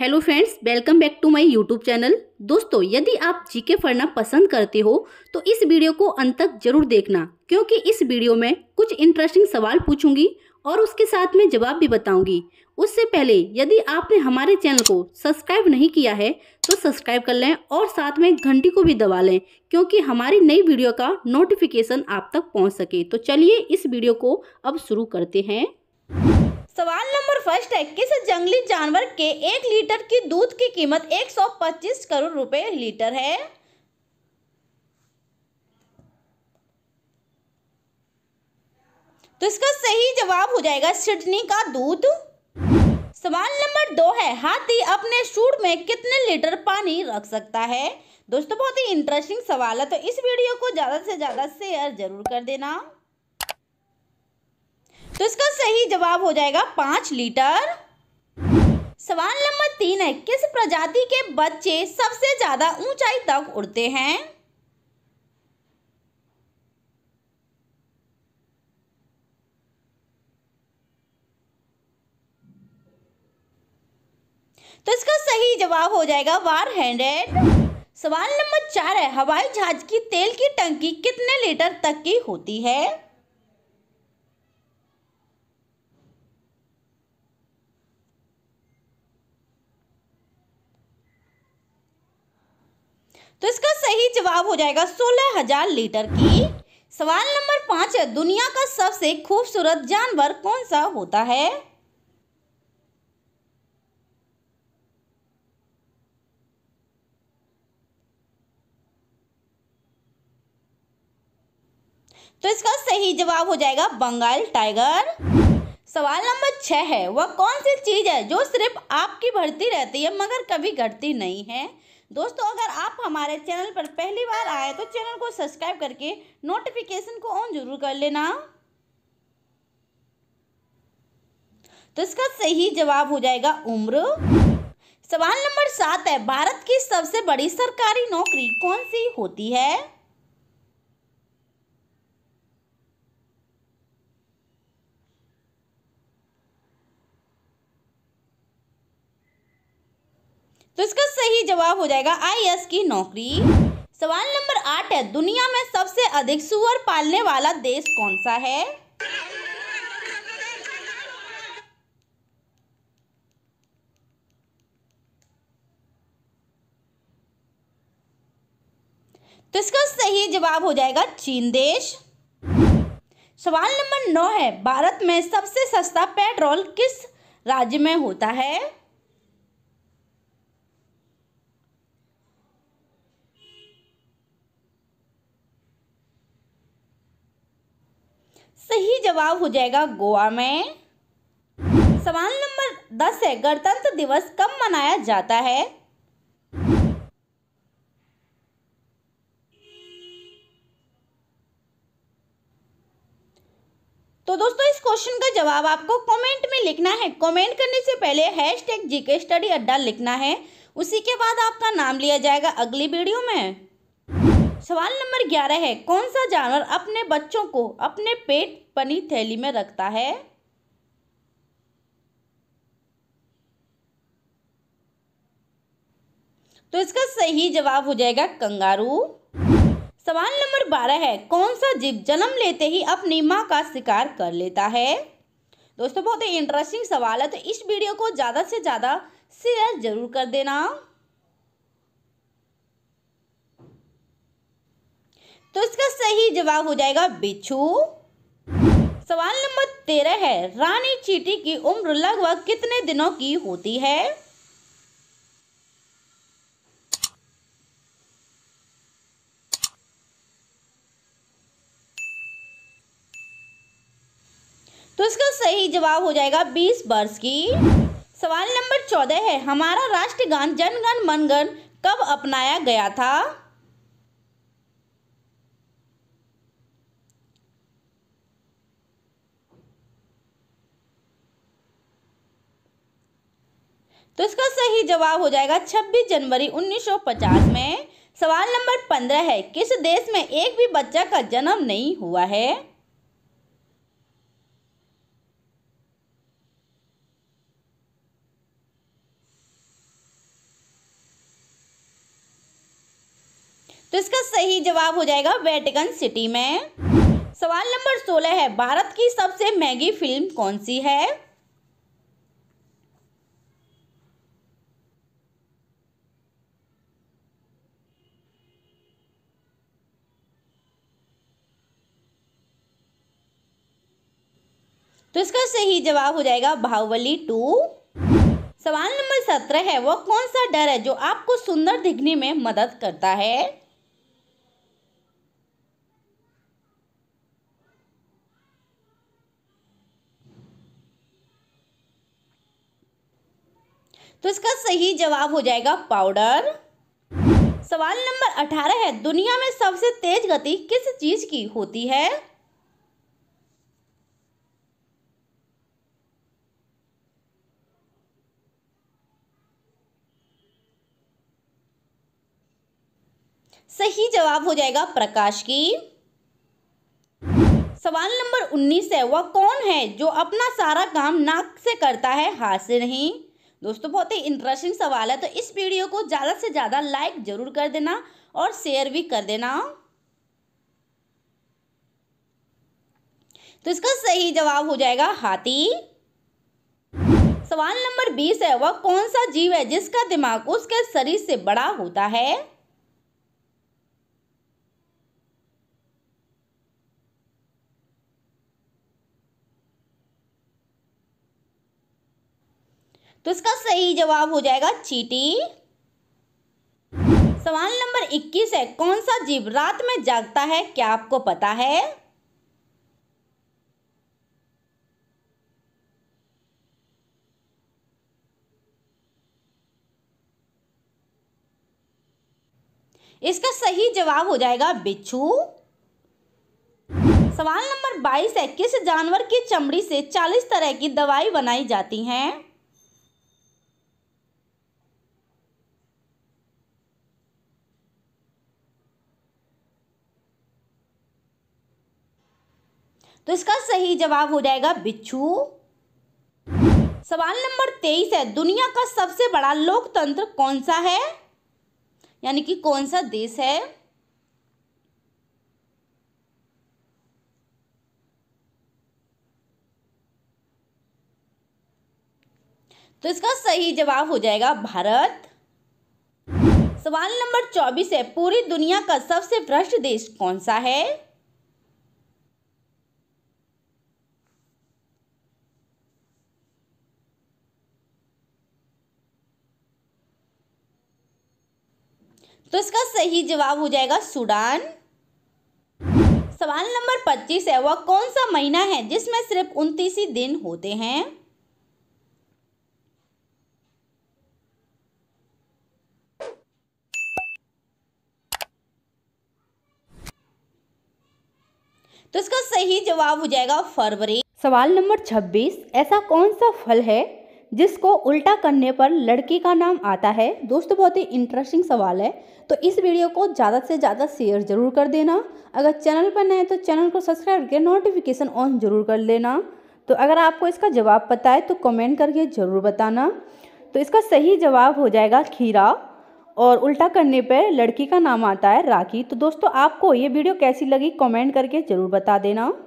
Hello friends, welcome back to my YouTube channel. दोस्तों, यदि आप जीके पढ़ना पसंद करते हो तो इस वीडियो को अंत तक जरूर देखना, क्योंकि इस वीडियो में कुछ इंटरेस्टिंग सवाल पूछूंगी और उसके साथ में जवाब भी बताऊंगी। उससे पहले यदि आपने हमारे चैनल को सब्सक्राइब नहीं किया है तो सब्सक्राइब कर लें और साथ में घंटी को भी दबा लें, क्योंकि हमारी नई वीडियो का नोटिफिकेशन आप तक पहुँच सके। तो चलिए इस वीडियो को अब शुरू करते हैं। सवाल नंबर फर्स्ट है, किस जंगली जानवर के 1 लीटर की दूध की कीमत 125 करोड़ रुपए लीटर है? तो इसका सही जवाब हो जाएगा सिडनी का दूध। सवाल नंबर 2 है, हाथी अपने सूंड में कितने लीटर पानी रख सकता है? दोस्तों, बहुत ही इंटरेस्टिंग सवाल है, तो इस वीडियो को ज्यादा से ज्यादा शेयर जरूर कर देना। तो इसका सही जवाब हो जाएगा 5 लीटर। सवाल नंबर 3 है, किस प्रजाति के बच्चे सबसे ज्यादा ऊंचाई तक उड़ते हैं? तो इसका सही जवाब हो जाएगा 100। सवाल नंबर 4 है, हवाई जहाज की तेल की टंकी कितने लीटर तक की होती है? तो इसका सही जवाब हो जाएगा 16,000 लीटर की। सवाल नंबर 5 है, दुनिया का सबसे खूबसूरत जानवर कौन सा होता है? तो इसका सही जवाब हो जाएगा बंगाल टाइगर। सवाल नंबर 6 है, वह कौन सी चीज है जो सिर्फ आपकी बढ़ती रहती है मगर कभी घटती नहीं है? दोस्तों, अगर आप हमारे चैनल पर पहली बार आए तो चैनल को सब्सक्राइब करके नोटिफिकेशन को ऑन जरूर कर लेना। तो इसका सही जवाब हो जाएगा उम्र। सवाल नंबर 7 है, भारत की सबसे बड़ी सरकारी नौकरी कौन सी होती है? तो इसका सही जवाब हो जाएगा IAS की नौकरी। सवाल नंबर 8 है, दुनिया में सबसे अधिक सूअर पालने वाला देश कौन सा है? तो इसका सही जवाब हो जाएगा चीन देश। सवाल नंबर 9 है, भारत में सबसे सस्ता पेट्रोल किस राज्य में होता है? सही जवाब हो जाएगा गोवा में। सवाल नंबर 10 है, गणतंत्र दिवस कब मनाया जाता है? तो दोस्तों, इस क्वेश्चन का जवाब आपको कमेंट में लिखना है। कमेंट करने से पहले #GK Study Adda लिखना है, उसी के बाद आपका नाम लिया जाएगा अगली वीडियो में। सवाल नंबर 11 है, कौन सा जानवर अपने बच्चों को अपने पेट बनी थैली में रखता है? तो इसका सही जवाब हो जाएगा कंगारू। सवाल नंबर 12 है, कौन सा जीव जन्म लेते ही अपनी मां का शिकार कर लेता है? दोस्तों, बहुत ही इंटरेस्टिंग सवाल है, तो इस वीडियो को ज्यादा से ज्यादा शेयर जरूर कर देना। तो इसका सही जवाब हो जाएगा बिच्छू। सवाल नंबर 13 है, रानी चींटी की उम्र लगभग कितने दिनों की होती है? तो इसका सही जवाब हो जाएगा 20 वर्ष की। सवाल नंबर 14 है, हमारा राष्ट्रगान जन गण मन गण कब अपनाया गया था? तो इसका सही जवाब हो जाएगा 26 जनवरी 1950 में। सवाल नंबर 15 है, किस देश में एक भी बच्चा का जन्म नहीं हुआ है? तो इसका सही जवाब हो जाएगा वेटिकन सिटी में। सवाल नंबर 16 है, भारत की सबसे महंगी फिल्म कौन सी है? तो इसका सही जवाब हो जाएगा बाहुबली 2। सवाल नंबर 17 है, वह कौन सा डर है जो आपको सुंदर दिखने में मदद करता है? तो इसका सही जवाब हो जाएगा पाउडर। सवाल नंबर 18 है, दुनिया में सबसे तेज गति किस चीज की होती है? सही जवाब हो जाएगा प्रकाश की। सवाल नंबर 19 है, वह कौन है जो अपना सारा काम नाक से करता है, हाथ से नहीं? दोस्तों बहुत ही इंटरेस्टिंग सवाल है, तो इस वीडियो को ज़्यादा से ज़्यादा लाइक जरूर कर देना और शेयर भी कर देना। तो इसका सही जवाब हो जाएगा हाथी। सवाल नंबर 20 है, वह कौन सा जीव है जिसका दिमाग उसके शरीर से बड़ा होता है? तो इसका सही जवाब हो जाएगा चींटी। सवाल नंबर 21 है, कौन सा जीव रात में जागता है, क्या आपको पता है? इसका सही जवाब हो जाएगा बिच्छू। सवाल नंबर 22 है, किस जानवर की चमड़ी से 40 तरह की दवाई बनाई जाती हैं? तो इसका सही जवाब हो जाएगा बिच्छू। सवाल नंबर 23 है, दुनिया का सबसे बड़ा लोकतंत्र कौन सा है, यानी कि कौन सा देश है? तो इसका सही जवाब हो जाएगा भारत। सवाल नंबर 24 है, पूरी दुनिया का सबसे भ्रष्ट देश कौन सा है? तो इसका सही जवाब हो जाएगा सूडान। सवाल नंबर 25 है, वह कौन सा महीना है जिसमें सिर्फ 29 ही दिन होते हैं? तो इसका सही जवाब हो जाएगा फरवरी। सवाल नंबर 26, ऐसा कौन सा फल है जिसको उल्टा करने पर लड़की का नाम आता है? दोस्तों बहुत ही इंटरेस्टिंग सवाल है, तो इस वीडियो को ज़्यादा से ज़्यादा शेयर जरूर कर देना। अगर चैनल पर नए हैं तो चैनल को सब्सक्राइब करके नोटिफिकेशन ऑन जरूर कर लेना। तो अगर आपको इसका जवाब पता है तो कमेंट करके ज़रूर बताना। तो इसका सही जवाब हो जाएगा खीरा, और उल्टा करने पर लड़की का नाम आता है राखी। तो दोस्तों आपको ये वीडियो कैसी लगी कमेंट करके ज़रूर बता देना।